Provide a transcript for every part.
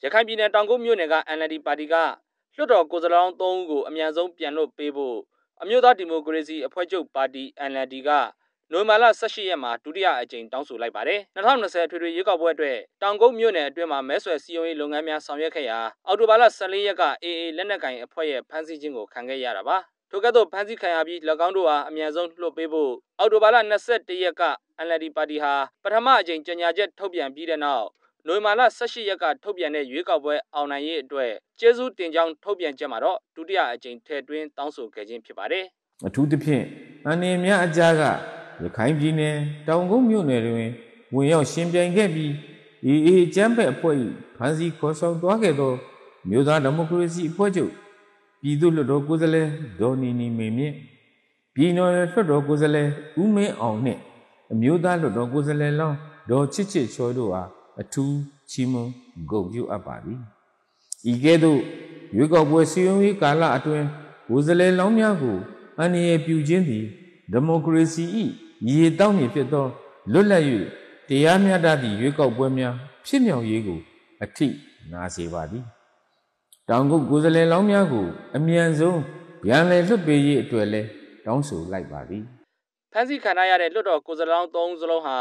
รถไฟบินเนี่ยตองกูมีเนี่ยก็อันนั้นดีปาร์ตี้ก็ชุดดอกกุศลองตัวกูอเมริกันส่งเปลี่ยนรูปไปบุอเมริกันดิโมคราซีอพยพปาร์ตี้อันนั้นดีก็โน้มมาละสักสี่มาตุริยาเอเจนต้องสู้ไล่ไปเลยนั่นทำหนังสือทุเรียนยุคกับวัยด้วยตองกูมีเนี่ยด้วยมาเมื่อส่วนซีอีโอลงเงินสองยักษ์ยาเอาดูบาละสั่งเลยก็เอเอเล่นกันอพยพพันธุ์จิงกูขังกันยาละบ้าทุกตัวพันธุ์ขังอาบีแล้วกันดูว่าอเมริกันรูปไปบุเอาดูบาละนักเสตียก็อันนั้นดีปาร์ตี้ฮะปฐมเอเจนจันยาเจ็ดทบยันบีเดนเอาโดยมาละสักสี่ยักษ์ทบยันในยุคกับวัยเอาในยีด้วยเจ้าจู่เตียงจังทบยันจะมาล้อตุริยาเอเจนเทดวินต้องสู้กันจริงผิดไปเลยทุกที่พี่อันนี้มีอาจารย์ก็รถไฟบินเนี่ยตองกูมีเนี่ยด้วยวันยาวเสียงเปลี่ยนแค่บีเอเจนไปพอยพันธุ์ข้อสองตัวแค่ตัวมีด้านดิโมคราซีพอจูปีดูลดกุศลเลยดอนีนีเมียปีนอลดดกุศลเลยอุ้มเออเอาเนี่ยมีด้านลดกุศลเลยแล้วดอชิชิช่วยดูว่าทูชิมกูจูอาบารีอีกแค่ตัวยุคกับวัยสิบวิกาลาตัวกุศลเลยล้อมยากูอันนี้พิวเจนดีดิโมคราซียี่ดาวมีเพื่อตัวลุล่าอยู่แต่ยามยาดาดีอยู่กับบัวมีพี่มีเอาอยู่กูอันที่น่าเสียบาดีตองกูกุศลเล่ามีกูอามีอันซูยามเล่าสุดเบียดตัวเล่ต้องสู้ไล่บาดีพันธุ์ข้าหน้าเรื่องตัวกุศลเล่าต้องสู้หา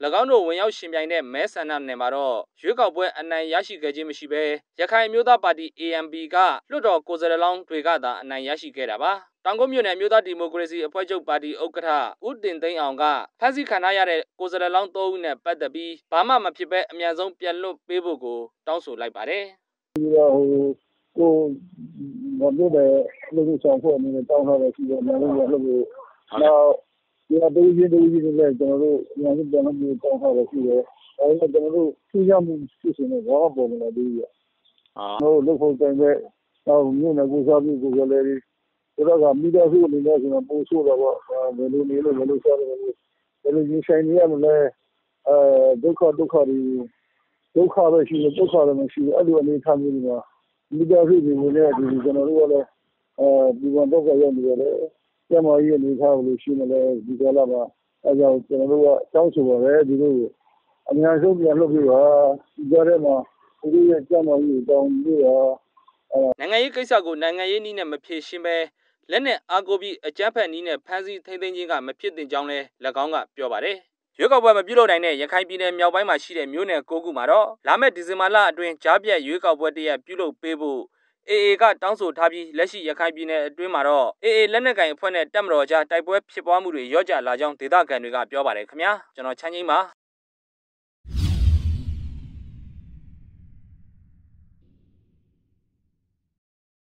แล้วก็หนูวันยาวชิมยังเนี่ยไม่สนานเนี่ยมาแล้วอยู่กับบัวอันนั้นยาสีเกจิไม่ใช่เบย์อยากให้มิวตาปาดีเอ็มบีก้าเรื่องตัวกุศลเล่าถุยก้าตาอันนั้นยาสีเกดบ้าตองกูมีเนี่ยมิวตาดิโมคราซีอพยพปาร์ตี้อุกท่าอุดเด่นเต็งอ่างก้าพันธุ์ข้าหน้าเรื่องกุศลเล่าตัวเนี่ยปัตตบีบ้ามาไม่ผิดเบย์อเมริกันเปลี่ยนรูปไปบุกูต้องสู้ไล่ไปเลยกูวันนี้เลยลูกสาวคนนี้ต้องเข้าไปที่เมืองลูกลูกแล้วเนี่ยดูยืนเลยจังรู้ยังไม่จังรู้ต้องเข้าไปที่เลยแล้วจังรู้ที่ยังไม่ที่สุดเนี่ยว่าผมเนี่ยดีอ่ะแล้วลูกคนเต็งเลยแล้วเนี่ยนักกู้สาวนี่กูก็เลยแล้วก็มีแต่สู้นี่แหละคือมันปูสู้แล้วก็เมนูสาวเมนูยิ่งใช้เนี่ยมันเลยดุขอดีดุขอไปสิดุขอเลยมันสิอะไรวันนี้ทำยังไงมีเจ้าที่มีเนี่ยที่จะมาดูแลดูแลตัวเขาอย่างเดียวเลยแต่มาอยู่ในท่าบริษัทนั่นแหละดูแลมาอาจจะมาดูว่าเจ้าชู้อะไรดีดูอันนี้ส่วนใหญ่ลูกพี่ว่าเจ้าเรื่องมาที่จะมาอยู่ตรงนี้นั่งไงก็สักคนนั่งไงนี่เนี่ยไม่เพี้ยนใช่ไหมแล้วเนี่ยอากูบีอาจารย์แพทย์นี่เนี่ยพันธุ์ที่ตั้งจริงกันไม่เพี้ยนจังเลยแล้วก็เปลี่ยนไปเลยยุคกับวัยมาพิโรดัยเนี่ยยังใครปีเนี่ยมีเอาไปมาชีเดมิวเนี่ยกูกูมาแล้วแล้วเมื่อดิสมาล่าด้วยจับเบียยุคกับวัยเดียพิโรเปโบเอก็ต้องสู้ทับยีและชียังใครปีเนี่ยด้วยมาแล้วเอแล้วเนี่ยการพูดเนี่ยจำรอจ้าแต่พวกพี่พ่อมือเรียกจ้าลาจังติดตากันด้วยกับเปล่าไปเลยครับเนี่ยจนเราชั้นยิ่งมา